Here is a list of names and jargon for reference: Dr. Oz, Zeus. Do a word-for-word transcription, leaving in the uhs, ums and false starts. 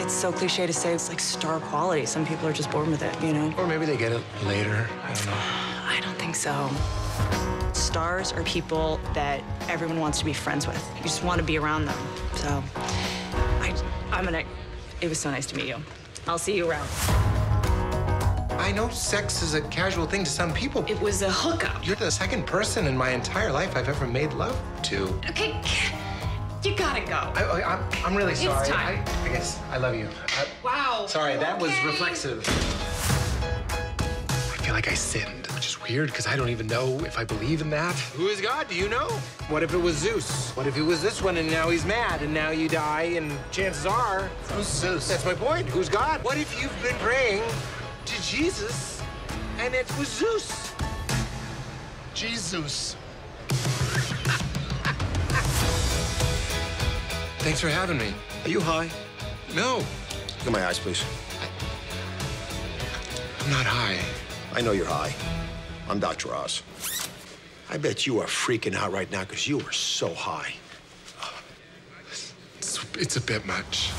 It's so cliche to say it's like star quality. Some people are just born with it, you know? Or maybe they get it later. I don't know. I don't think so. Stars are people that everyone wants to be friends with. You just want to be around them. So I, I'm gonna, it was so nice to meet you. I'll see you around. I know sex is a casual thing to some people. It was a hookup. You're the second person in my entire life I've ever made love to. Okay, you gotta go. I, I, I'm, I'm really sorry. It's time. I, I guess I love you. I, wow. Sorry, that okay. was reflexive. I feel like I sinned, which is weird because I don't even know if I believe in that. Who is God? Do you know? What if it was Zeus? What if it was this one and now he's mad and now you die and chances are... Who's Zeus? That's my point. Who's God? What if you've been praying to Jesus and it was Zeus? Jesus. Thanks for having me. Are you high? No. Look at my eyes, please. I... I'm not high. I know you're high. I'm Doctor Oz. I bet you are freaking out right now because you are so high. It's, it's a bit much.